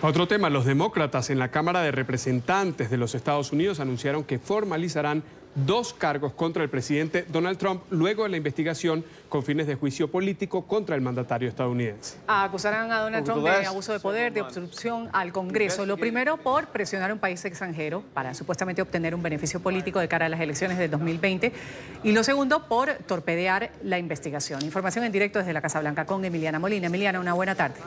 Otro tema, los demócratas en la Cámara de Representantes de los Estados Unidos anunciaron que formalizarán 2 cargos contra el presidente Donald Trump luego de la investigación con fines de juicio político contra el mandatario estadounidense. Acusarán a Donald Trump de abuso de poder, de obstrucción al Congreso. Lo primero, por presionar a un país extranjero para supuestamente obtener un beneficio político de cara a las elecciones del 2020. Y lo segundo, por torpedear la investigación. Información en directo desde la Casa Blanca con Emiliana Molina. Emiliana, una buena tarde.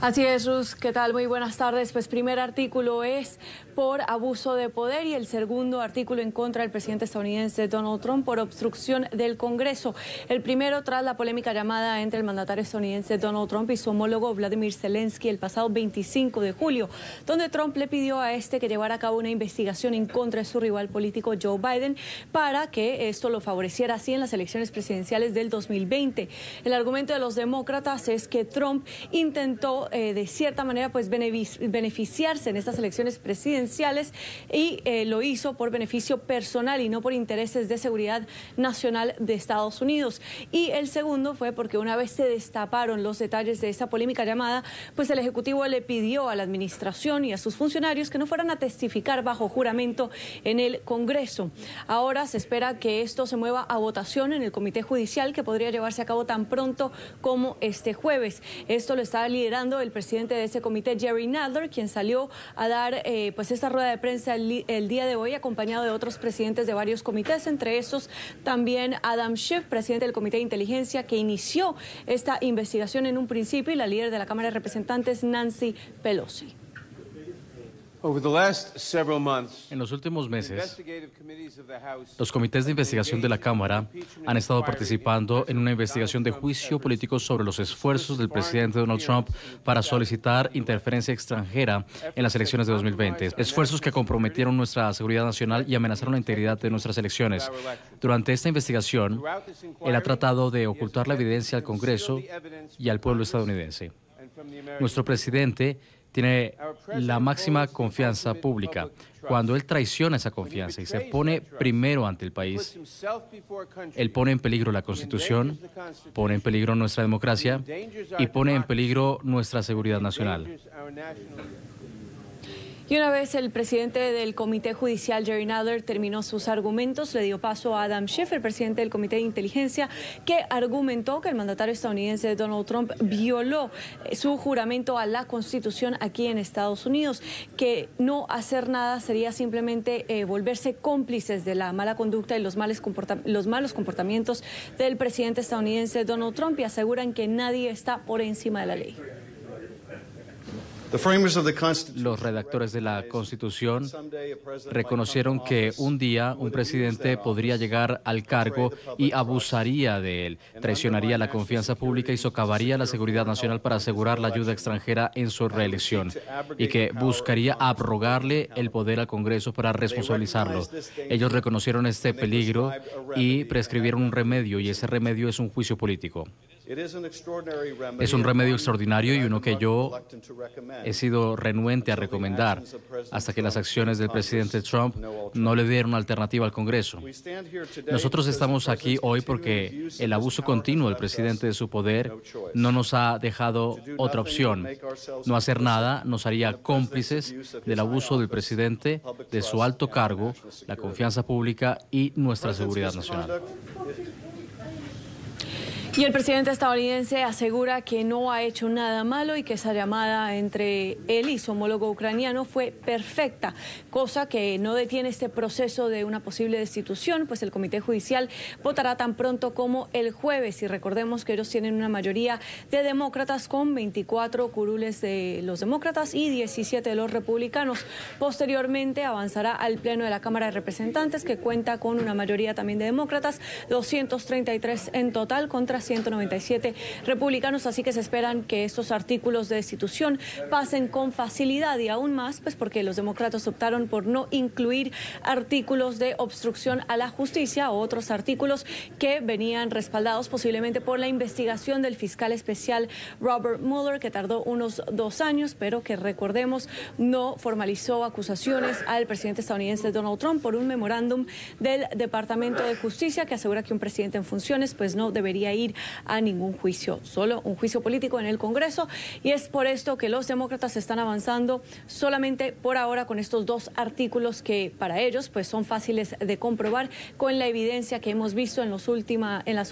Así es, Ruth. ¿Qué tal? Muy buenas tardes. Pues primer artículo es por abuso de poder y el segundo artículo en contra del presidente estadounidense Donald Trump por obstrucción del Congreso. El primero tras la polémica llamada entre el mandatario estadounidense Donald Trump y su homólogo Vladimir Zelensky el pasado 25 de julio, donde Trump le pidió a este que llevara a cabo una investigación en contra de su rival político Joe Biden para que esto lo favoreciera así en las elecciones presidenciales del 2020. El argumento de los demócratas es que Trump intentó de cierta manera pues beneficiarse en estas elecciones presidenciales y lo hizo por beneficio personal y no por intereses de seguridad nacional de Estados Unidos. Y el segundo fue porque una vez se destaparon los detalles de esta polémica llamada, pues el Ejecutivo le pidió a la administración y a sus funcionarios que no fueran a testificar bajo juramento en el Congreso. Ahora se espera que esto se mueva a votación en el Comité Judicial, que podría llevarse a cabo tan pronto como este jueves. Esto lo está liderando el presidente de ese comité, Jerry Nadler, quien salió a dar pues esta rueda de prensa el día de hoy, acompañado de otros presidentes de varios comités, entre esos también Adam Schiff, presidente del Comité de Inteligencia, que inició esta investigación en un principio, y la líder de la Cámara de Representantes, Nancy Pelosi. En los últimos meses, los comités de investigación de la Cámara han estado participando en una investigación de juicio político sobre los esfuerzos del presidente Donald Trump para solicitar interferencia extranjera en las elecciones de 2020, esfuerzos que comprometieron nuestra seguridad nacional y amenazaron la integridad de nuestras elecciones. Durante esta investigación, él ha tratado de ocultar la evidencia al Congreso y al pueblo estadounidense. Nuestro presidente tiene la máxima confianza pública. Cuando él traiciona esa confianza y se pone primero ante el país, él pone en peligro la Constitución, pone en peligro nuestra democracia y pone en peligro nuestra seguridad nacional. Y una vez el presidente del Comité Judicial, Jerry Nadler, terminó sus argumentos, le dio paso a Adam Schiff, el presidente del Comité de Inteligencia, que argumentó que el mandatario estadounidense Donald Trump violó su juramento a la Constitución aquí en Estados Unidos, que no hacer nada sería simplemente volverse cómplices de la mala conducta y los malos comportamientos del presidente estadounidense Donald Trump, y aseguran que nadie está por encima de la ley. Los redactores de la Constitución reconocieron que un día un presidente podría llegar al cargo y abusaría de él, traicionaría la confianza pública y socavaría la seguridad nacional para asegurar la ayuda extranjera en su reelección, y que buscaría abrogarle el poder al Congreso para responsabilizarlo. Ellos reconocieron este peligro y prescribieron un remedio, y ese remedio es un juicio político. Es un remedio extraordinario y uno que yo he sido renuente a recomendar hasta que las acciones del presidente Trump no le dieron una alternativa al Congreso. Nosotros estamos aquí hoy porque el abuso continuo del presidente de su poder no nos ha dejado otra opción. No hacer nada nos haría cómplices del abuso del presidente, de su alto cargo, la confianza pública y nuestra seguridad nacional. Y el presidente estadounidense asegura que no ha hecho nada malo y que esa llamada entre él y su homólogo ucraniano fue perfecta, cosa que no detiene este proceso de una posible destitución, pues el Comité Judicial votará tan pronto como el jueves, y recordemos que ellos tienen una mayoría de demócratas con 24 curules de los demócratas y 17 de los republicanos. Posteriormente avanzará al Pleno de la Cámara de Representantes, que cuenta con una mayoría también de demócratas, 233 en total contra 197 republicanos, así que se esperan que estos artículos de destitución pasen con facilidad, y aún más pues porque los demócratas optaron por no incluir artículos de obstrucción a la justicia o otros artículos que venían respaldados posiblemente por la investigación del fiscal especial Robert Mueller, que tardó unos 2 años, pero que recordemos no formalizó acusaciones al presidente estadounidense Donald Trump por un memorándum del Departamento de Justicia que asegura que un presidente en funciones pues no debería ir a ningún juicio, solo un juicio político en el Congreso, y es por esto que los demócratas están avanzando solamente por ahora con estos dos artículos que para ellos pues son fáciles de comprobar con la evidencia que hemos visto en las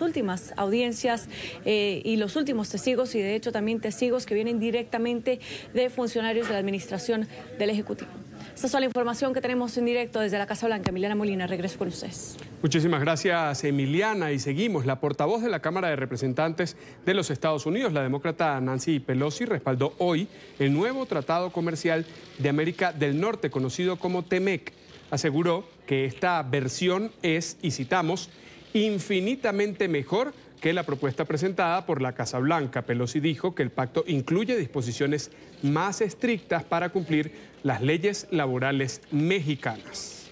últimas audiencias y los últimos testigos, y de hecho también testigos que vienen directamente de funcionarios de la administración del Ejecutivo. Esta es la información que tenemos en directo desde la Casa Blanca. Emiliana Molina, regreso con ustedes. Muchísimas gracias, Emiliana. Y seguimos. La portavoz de la Cámara de Representantes de los Estados Unidos, la demócrata Nancy Pelosi, respaldó hoy el nuevo Tratado Comercial de América del Norte, conocido como TEMEC. Aseguró que esta versión es, y citamos, infinitamente mejor que la propuesta presentada por la Casa Blanca. Pelosi dijo que el pacto incluye disposiciones más estrictas para cumplir las leyes laborales mexicanas.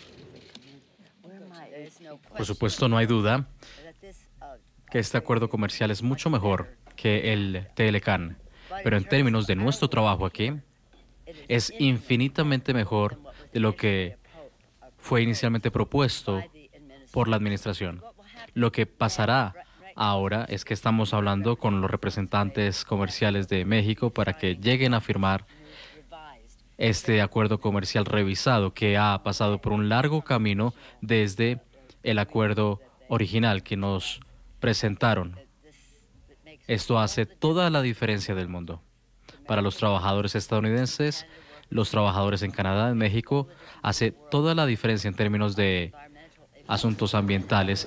Por supuesto, no hay duda que este acuerdo comercial es mucho mejor que el TLCAN, pero en términos de nuestro trabajo aquí, es infinitamente mejor de lo que fue inicialmente propuesto por la administración. Lo que pasará ahora es que estamos hablando con los representantes comerciales de México para que lleguen a firmar este acuerdo comercial revisado, que ha pasado por un largo camino desde el acuerdo original que nos presentaron. Esto hace toda la diferencia del mundo para los trabajadores estadounidenses, los trabajadores en Canadá, en México. Hace toda la diferencia en términos de asuntos ambientales